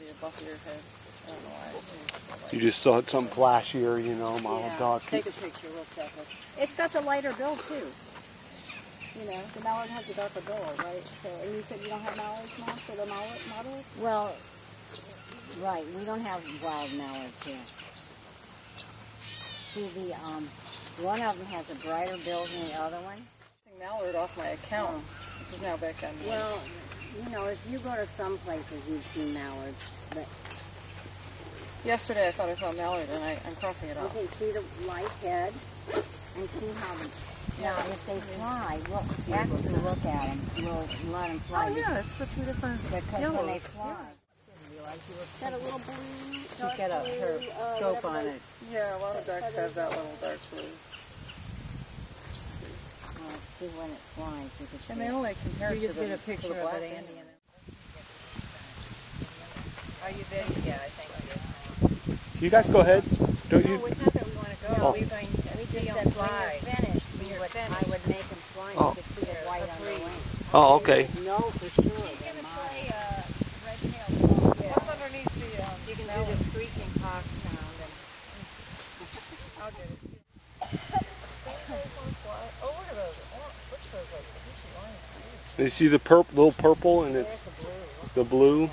be above your head. I don't know why. You just thought something flashier, you know, model dog. Take a picture real quick. It's got a lighter bill too. You know, the mallet has a darker bill, right? So, and you said you don't have mallets now for the mallet model? Well, right. We don't have wild mallets here. See, the one of them has a brighter bill than the other one. Mallard off my account, which is now back on me. Well, you know, if you go to some places, you see mallards, but... Yesterday I thought I saw mallard, and I'm crossing it off. Okay, see the light head, and see how the... Now, if they fly, well, after you look at them, you'll let them fly. Oh, yeah, it's the two different yellows. When they fly. Yeah. She's got a little blue, dark blue, her scope on it. Yeah, a lot of ducks have that little dark blue. See when it flies. And they only compare it to the picture of the Indian. Are you there? Yeah, I think I do. You guys go ahead. Don't you? No, it's not that we want to go. Oh. We're going to see them fly. When you're finished, I would make them fly. Oh. You could see the white on the wings. Oh, okay. No, for sure. She's going to play red-tailed. Yeah. What's underneath the... you can do the screeching hawk sound. And I'll do it. They see the little purple and it's the blue.